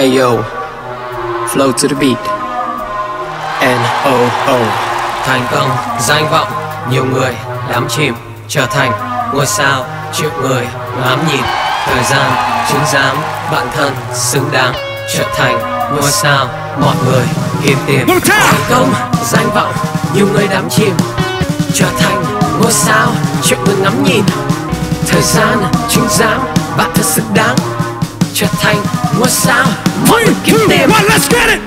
Hey yo, flow to the beat. N.O.O. Thành công, danh vọng, nhiều người đắm chìm, trở thành ngôi sao, triệu người ngắm nhìn. Thời gian chứng giám bản thân xứng đáng, trở thành ngôi sao, mọi người kiếm tìm. Thành công, danh vọng, nhiều người đắm chìm, trở thành ngôi sao, triệu người ngắm nhìn. Thời gian chứng giám bản thân xứng đáng, trở thành ngôi sao, mọi người kiếm tìm. Let's get it.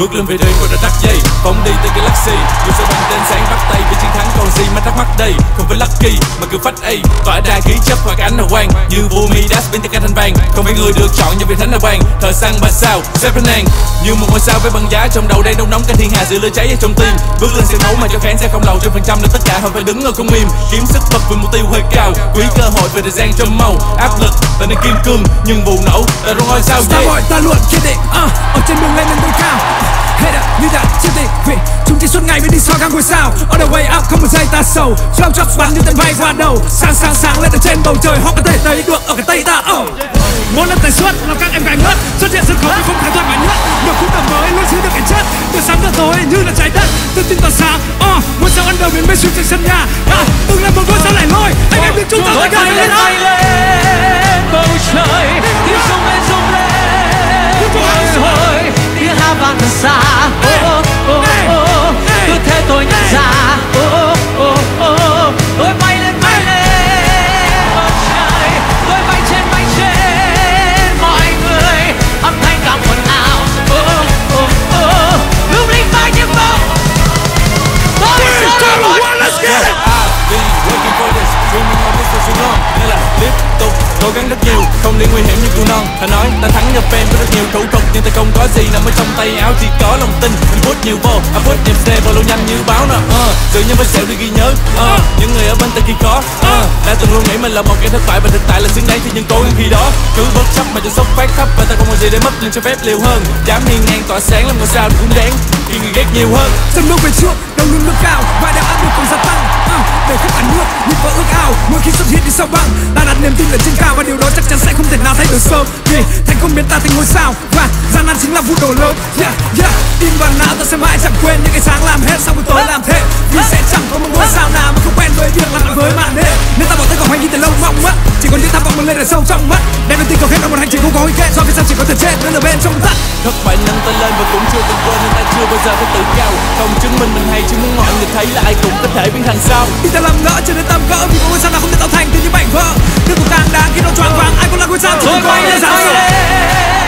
Bước lên về đây ngồi đã đắt dây, phóng đi tới Galaxy. Dù sao bằng tên sáng bắt tay, vì chiến thắng còn gì mà thắc mắc đây. Không phải lucky mà cứ phát y, tỏa ra khí chất hoặc ánh hào quang như vua Midas bên tay ca thanh vàng. Không phải người được chọn như vị thánh hào quang, thợ săn bà sao Sevenan như một ngôi sao với băng giá trong đầu. Đây đông nóng cả thiên hạ, sự lửa cháy ở trong tim. Bước lên sân khấu mà cho khán giả không lầu trên phần trăm, nên tất cả họ phải đứng ở không im, kiếm sức bật vì mục tiêu hơi cao, quý cơ hội về thời gian trong màu. Áp lực tại nơi kim cương, nhưng vụ nổ tại trong ngôi sao gì? Ta luôn kiên định ở trên đường lên đến đỉnh cao. Hết up như đạn trên tay quyền, chúng chỉ suốt ngày mới đi so ngang ngôi sao. On the way up không một giây ta sầu, flow drops bắn như tên bay qua đầu. Sáng sáng sáng lên ở trên bầu trời, họ có thể thấy được ở cái tay ta. Muốn làm tài xuất, làm các em gái ngất xuất hiện sân khấu thì không thái thoại mà nhất. Nhiều khúc tầm mới luôn giữ được cái chất, từ sáng tới tối như là trái đất. Từ tin tỏa sáng, muốn sao ăn đầu biến mấy xuống trên sân nhà. Từng là một ngôi sao lẻ loi, anh em biết chúng ta sẽ gắn lên tay lên bầu trời, tiếng rung lên hồi tiếng hát vang xa. Cứ thế tôi nhận ra tôi bay lên bầu trời, tôi bay trên mọi người, âm thanh càng ồn ào. Lung linh bay như mộng, tôi sẽ bay. Let's get it. I've been working for this, dreaming of this for too long. Nên là tiếp tục cố gắng rất nhiều, không liên nguy hiểm như cừu non. Thà nói ta thắng nhập fan với rất nhiều thủ thuật, nhưng ta không có gì nằm ở trong tay áo, chỉ có lòng tin. Mình put nhiều vô, I put niềm xe vào luôn nhanh như báo nè. Tự nhiên với sẹo đi ghi nhớ. Những người ở bên ta khi có. Đã từng luôn nghĩ mình là một kẻ thất bại, và thực tại là xứng đáng, thì nhưng cố gắng khi đó cứ bất chấp mà cho sốc phát khắp, và ta không còn gì để mất nên cho phép liều hơn. Dám hiên ngang tỏa sáng làm ngôi sao cũng đáng, khi người ghét nhiều hơn. Trong lúc về trước, đầu lưng nước cao và đã áp lực còn gia tăng. Để không ảnh hưởng những vỡ ước ao, mỗi khi xuất hiện đi sau băng, ta đặt niềm tin lên trên cao, và điều đó chắc chắn sẽ không thể nào thay đổi sớm. Vì thành công biến ta thành ngôi sao, và gian nan chính là vũ đồ lớn. In vào não ta sẽ mãi chẳng quên những cái sáng làm hết sau buổi tối làm thế, vì sẽ chẳng có một ngôi sao nào mà không quen với việc làm với màn hệ. Nên ta bỏ tay còn hoài nghi từ lâu mong mất, chỉ còn những tham vọng mình lên ở sâu trong mắt. Đem niềm tin cầu hết là một hành trình không có hồi kết, do vì sao chỉ có thể chết nên ở bên trong tắt. Thất bại nâng ta lên và cũng chưa từng quên, nên ta chưa bao giờ phải tự cao. Không chứng minh mình hay, chỉ muốn mọi người thấy là ai cũng có thể biến thành sao. Khi ta làm ngỡ cho đến tầm cỡ, vì có ngôi sao nào không thể tạo thành từ những mảnh vỡ. Nước cũng càng đáng khi nó choáng váng, ai cũng là ngôi sao. Tôi bay lên